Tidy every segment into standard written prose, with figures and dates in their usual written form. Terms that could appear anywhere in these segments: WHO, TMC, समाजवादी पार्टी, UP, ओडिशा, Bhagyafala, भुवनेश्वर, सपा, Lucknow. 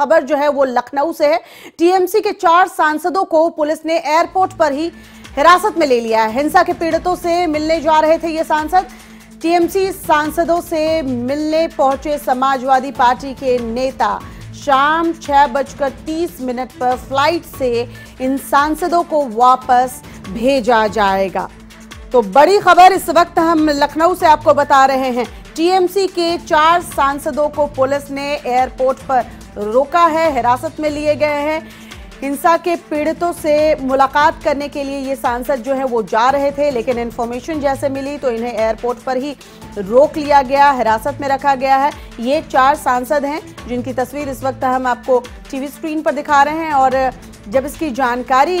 खबर जो है वो लखनऊ से है। टीएमसी के 4 सांसदों को पुलिस ने एयरपोर्ट पर ही हिरासत में ले लिया है। हिंसा के पीड़ितों से मिलने जा रहे थे ये सांसद। टीएमसी सांसदों से मिलने पहुंचे समाजवादी पार्टी के नेता शाम 6:30 पर फ्लाइट से इन सांसदों को वापस भेजा जाएगा। तो बड़ी खबर इस वक्त हम लखनऊ से आपको बता रहे हैं। टीएमसी के 4 सांसदों को पुलिस ने एयरपोर्ट पर रोका है, हिरासत में लिए गए हैं। हिंसा के पीड़ितों से मुलाकात करने के लिए ये सांसद जो है वो जा रहे थे, लेकिन इन्फॉर्मेशन जैसे मिली तो इन्हें एयरपोर्ट पर ही रोक लिया गया, हिरासत में रखा गया है। ये 4 सांसद हैं जिनकी तस्वीर इस वक्त हम आपको टीवी स्क्रीन पर दिखा रहे हैं। और जब इसकी जानकारी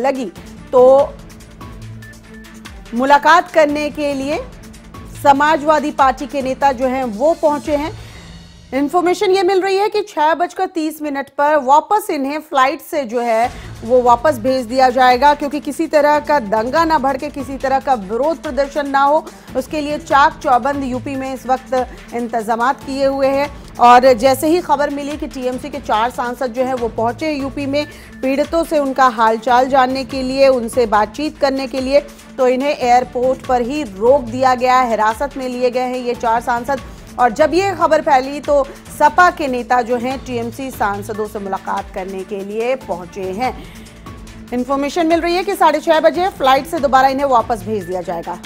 लगी तो मुलाकात करने के लिए समाजवादी पार्टी के नेता जो हैं वो पहुंचे हैं। इन्फॉर्मेशन ये मिल रही है कि 6:30 पर वापस इन्हें फ्लाइट से जो है वो वापस भेज दिया जाएगा, क्योंकि किसी तरह का दंगा ना भड़के, किसी तरह का विरोध प्रदर्शन ना हो, उसके लिए चाक चौबंद यूपी में इस वक्त इंतजाम किए हुए हैं। और जैसे ही खबर मिली कि टीएमसी के 4 सांसद जो हैं वो पहुंचे यूपी में पीड़ितों से उनका हालचाल जानने के लिए, उनसे बातचीत करने के लिए, तो इन्हें एयरपोर्ट पर ही रोक दिया गया, हिरासत में लिए गए हैं ये 4 सांसद। और जब ये खबर फैली तो सपा के नेता जो हैं टीएमसी सांसदों से मुलाकात करने के लिए पहुंचे हैं। इन्फॉर्मेशन मिल रही है कि 6:30 बजे फ्लाइट से दोबारा इन्हें वापस भेज दिया जाएगा।